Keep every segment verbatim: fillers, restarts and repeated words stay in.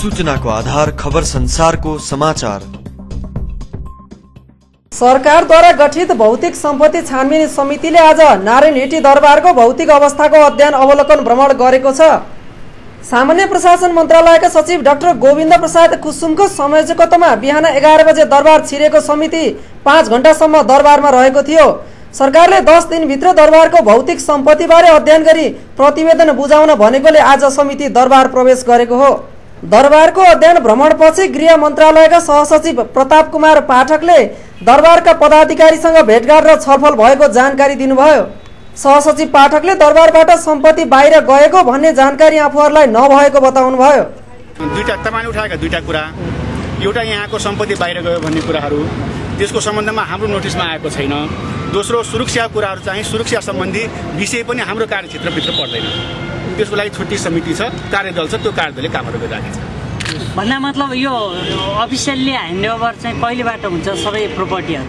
सूचना को आधार खबर संसार को समाचार। सरकार द्वारा गठित भौतिक सम्पत्ति छानबिन समितिले आज नारायणहिटी दरबार को भौतिक अवस्था को अध्ययन अवलोकन भ्रमण गरेको छ। सामान्य प्रशासन मंत्रालय का सचिव डा. गोविन्द प्रसाद कुसुम को संयोजकत्वमा बिहान एघार बजे दरबार छिरेको समिति पांच घण्टासम्म दरबार में रहेको थियो। सरकारले दस दिन भित्र दरबार को भौतिक सम्पत्ति बारे अध्ययन गरी प्रतिवेदन बुझाउन भनेकोले आज समिति दरबार प्रवेश गरेको हो। दरबार को अध्ययन भ्रमण पछि गृह मंत्रालय का सहसचिव प्रताप कुमार पाठकले दरबार का पदाधिकारीसँग भेटघाट र छलफल भएको जानकारी दिनुभयो। सहसचिव पाठकले दरबारबाट सम्पत्ति बाहिर गएको भन्ने जानकारी आफूहरुलाई नभएको बताउनुभयो। दुईटा तमान उठाएका दुईटा कुरा, एउटा यहाँको सम्पत्ति बाहिर गयो भन्ने कुराहरु त्यसको सम्बन्धमा हाम्रो नोटिसमा आएको छैन। दोस्रो सुरक्षा कुराहरु चाहिँ सुरक्षा सम्बन्धी विषय पनि हाम्रो कार्यक्षेत्रभित्र पर्दैन। त्यसको लागि छुट्टी समिति छ, कार्यदल छ, त्यो कार्यदलले कामहरु गरिरहेको छ। भन्ना मतलब यो अफिसियल्ली ह्यान्डओभर चाहिँ पहिलेबाट हुन्छ सबै प्रोपर्टीहरु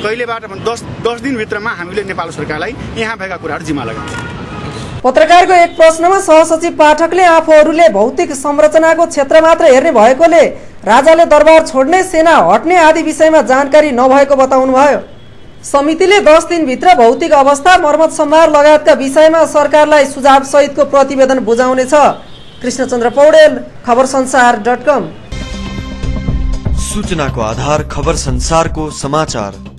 कहिलेबाट दस दस दिन भित्रमा हामीले नेपाल सरकारलाई यहाँ भएका कुराहरु जिम्मा लगाउँछौं। पत्रकारको एक प्रश्नमा सहसचिव पाठकले आफूहरुले भौतिक संरचनाको क्षेत्र मात्र हेर्ने भएकोले राजाले दरबार छोड्ने सेना हट्ने आदि विषयमा जानकारी नभएको बताउनुभयो। समितिले दस दिन भित्र भौतिक अवस्था मर्मत सम्भार लगायतका विषयमा सरकारलाई सुझाव सहितको प्रतिवेदन बुझाउनेछ। कृष्णचन्द्र पौडेल, खबर संसार डट कम। सूचना को आधार खबर संसार को समाचार।